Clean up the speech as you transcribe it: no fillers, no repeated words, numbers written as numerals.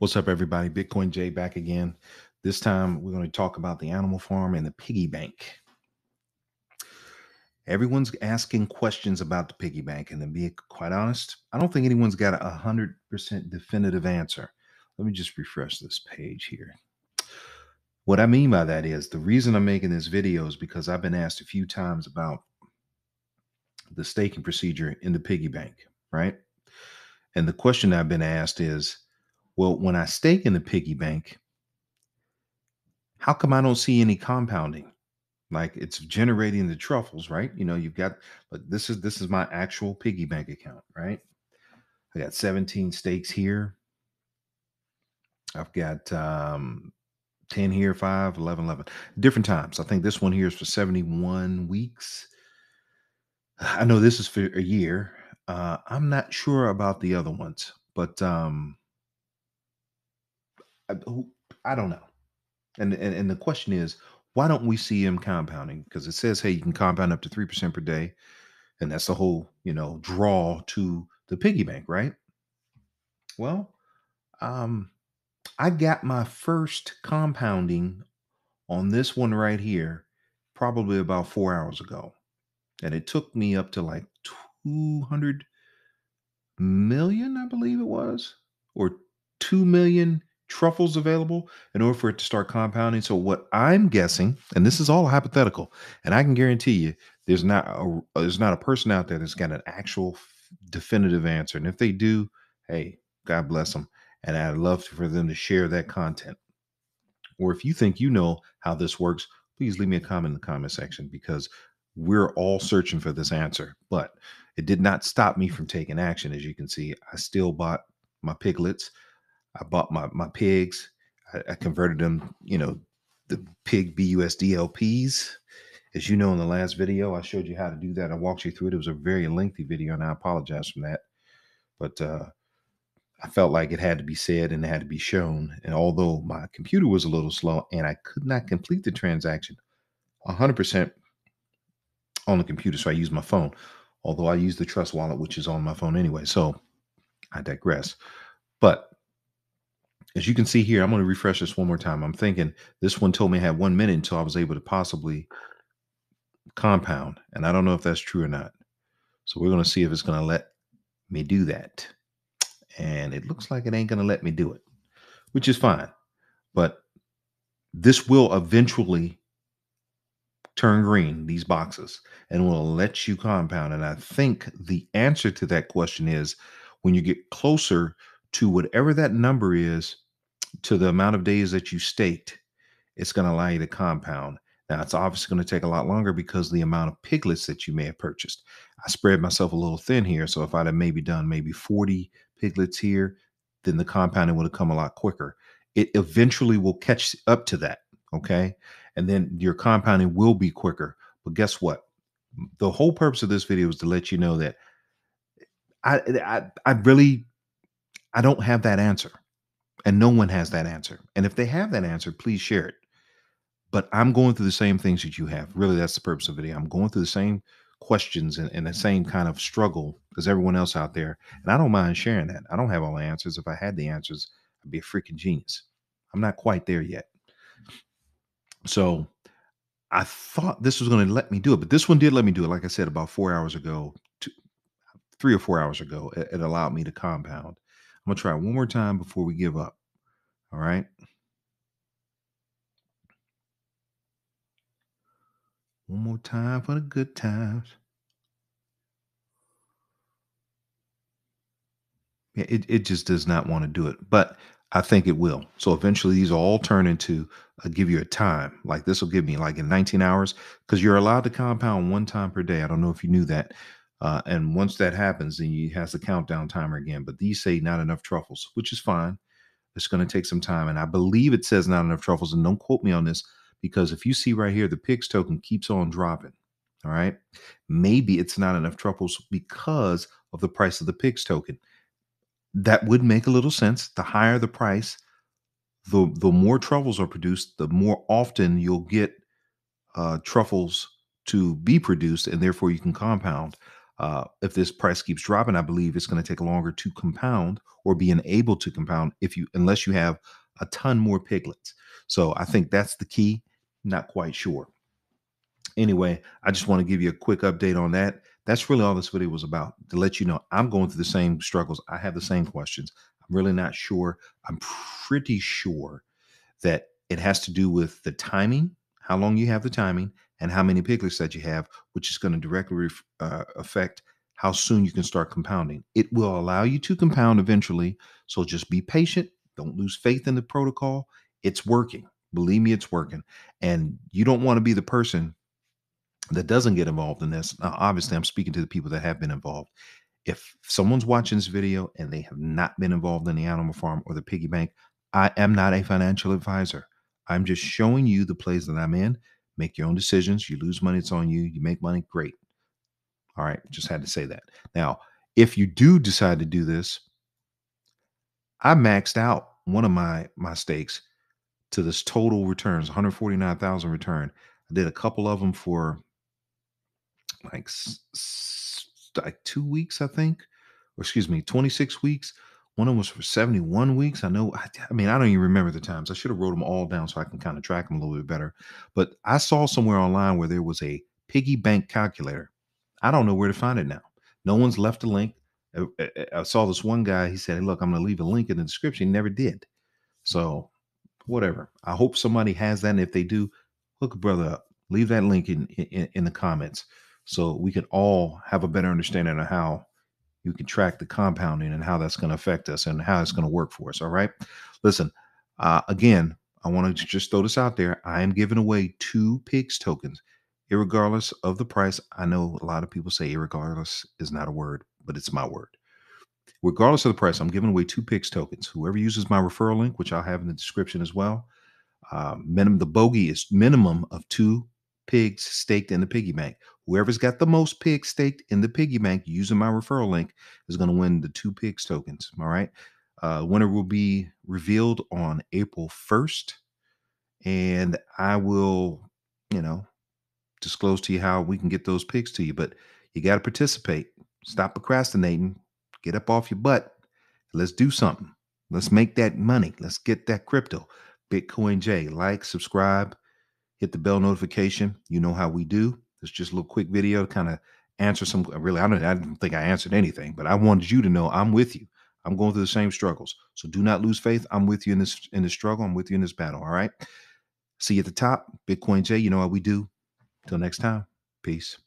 What's up, everybody? Bitcoin Jay back again. This time, we're going to talk about the animal farm and the piggy bank. Everyone's asking questions about the piggy bank, and to be quite honest, I don't think anyone's got a 100% definitive answer. Let me just refresh this page here. What I mean by that is the reason I'm making this video is because I've been asked a few times about the staking procedure in the piggy bank, right? And the question I've been asked is, well, when I stake in the piggy bank, how come I don't see any compounding? Like, it's generating the truffles, right? You know, you've got, like, this is my actual piggy bank account, right? I got 17 stakes here. I've got 10 here, 5, 11, 11. Different times. I think this one here is for 71 weeks. I know this is for a year. I'm not sure about the other ones, but I don't know. And the question is, why don't we see them compounding? Because it says, hey, you can compound up to 3% per day. And that's the whole, you know, draw to the piggy bank, right? Well, I got my first compounding on this one right here, probably about 4 hours ago. And it took me up to like 200 million, I believe it was, or 2 million truffles available in order for it to start compounding. So what I'm guessing, and this is all hypothetical, and I can guarantee you there's not a person out there that's got an actual definitive answer. And if they do, hey, God bless them. And I'd love for them to share that content. Or if you think you know how this works, please leave me a comment in the comment section, because we're all searching for this answer. But it did not stop me from taking action. As you can see, I still bought my piglets. I bought my pigs. I converted them, you know, the pig BUSDLPs. As you know, in the last video, I showed you how to do that. I walked you through it. It was a very lengthy video, and I apologize for that. But I felt like it had to be said and it had to be shown. And although my computer was a little slow and I could not complete the transaction 100% on the computer, so I used my phone. Although I used the Trust wallet, which is on my phone anyway. So I digress. But as you can see here, I'm going to refresh this one more time. I'm thinking this one told me I had 1 minute until I was able to possibly compound. And I don't know if that's true or not. So we're going to see if it's going to let me do that. And it looks like it ain't going to let me do it, which is fine. But this will eventually turn green, these boxes, and will let you compound. And I think the answer to that question is when you get closer to whatever that number is, to the amount of days that you staked, it's going to allow you to compound. Now, it's obviously going to take a lot longer because the amount of piglets that you may have purchased. I spread myself a little thin here. So if I'd have maybe done maybe 40 piglets here, then the compounding would have come a lot quicker. It eventually will catch up to that. Okay. And then your compounding will be quicker. But guess what? The whole purpose of this video is to let you know that I don't have that answer, and no one has that answer. And if they have that answer, please share it. But I'm going through the same things that you have. Really, that's the purpose of the video. I'm going through the same questions and the same kind of struggle as everyone else out there. And I don't mind sharing that. I don't have all the answers. If I had the answers, I'd be a freaking genius. I'm not quite there yet. So I thought this was going to let me do it, but this one did let me do it. Like I said, about 4 hours ago, 3 or 4 hours ago, it allowed me to compound. I'm going to try one more time before we give up. All right. One more time for the good times. Yeah, it just does not want to do it, but I think it will. So eventually these will all turn into, I'll give you a time. Like this will give me like in 19 hours, because you're allowed to compound 1 time per day. I don't know if you knew that. And once that happens, then you has the countdown timer again. But these say not enough truffles, which is fine. It's going to take some time. And I believe it says not enough truffles. And don't quote me on this, because if you see right here, the PICS token keeps on dropping. All right. Maybe it's not enough truffles because of the price of the PICS token. That would make a little sense. The higher the price, the more truffles are produced, the more often you'll get truffles to be produced. And therefore, you can compound. if this price keeps dropping, I believe it's going to take longer to compound or being able to compound unless you have a ton more piglets. So I think that's the key. Not quite sure. Anyway, I just want to give you a quick update on that. That's really all this video was about, to let you know I'm going through the same struggles. I have the same questions. I'm really not sure. I'm pretty sure that it has to do with the timing, how long you have the timing, and how many piglets that you have, which is going to directly affect how soon you can start compounding. It will allow you to compound eventually, so just be patient. Don't lose faith in the protocol. It's working. Believe me, it's working. And you don't want to be the person that doesn't get involved in this. Now, obviously, I'm speaking to the people that have been involved. If someone's watching this video and they have not been involved in the animal farm or the piggy bank, I am not a financial advisor. I'm just showing you the plays that I'm in. Make your own decisions. You lose money, it's on you. You make money, great. All right, just had to say that. Now, if you do decide to do this, I maxed out one of my stakes to this total returns, 149,000 return. I did a couple of them for like 2 weeks, I think, or excuse me, 26 weeks. One of them was for 71 weeks. I know, I mean, I don't even remember the times. I should have wrote them all down so I can kind of track them a little bit better. But I saw somewhere online where there was a piggy bank calculator. I don't know where to find it now. No one's left a link. I saw this one guy. He said, hey, look, I'm going to leave a link in the description. He never did. So whatever. I hope somebody has that. And if they do, hook a brother up. Leave that link in the comments so we can all have a better understanding of how you can track the compounding and how that's going to affect us and how it's going to work for us. All right. Listen, again, I want to just throw this out there. I am giving away 2 PICS tokens, irregardless of the price. I know a lot of people say irregardless is not a word, but it's my word. Regardless of the price, I'm giving away 2 PICS tokens. Whoever uses my referral link, which I'll have in the description as well. The bogey is minimum of 2 pigs staked in the piggy bank. Whoever's got the most pigs staked in the piggy bank using my referral link is going to win the 2 pigs tokens. All right. Winner will be revealed on April 1st. And I will, you know, disclose to you how we can get those pigs to you. But you got to participate. Stop procrastinating. Get up off your butt. Let's do something. Let's make that money. Let's get that crypto. Bitcoin Jay, like, subscribe. Hit the bell notification. You know how we do. It's just a little quick video to kind of answer some. Really, I don't think I answered anything, but I wanted you to know I'm with you. I'm going through the same struggles. So do not lose faith. I'm with you in this struggle. I'm with you in this battle. All right. See you at the top. Bitcoin Jay, you know how we do. Till next time. Peace.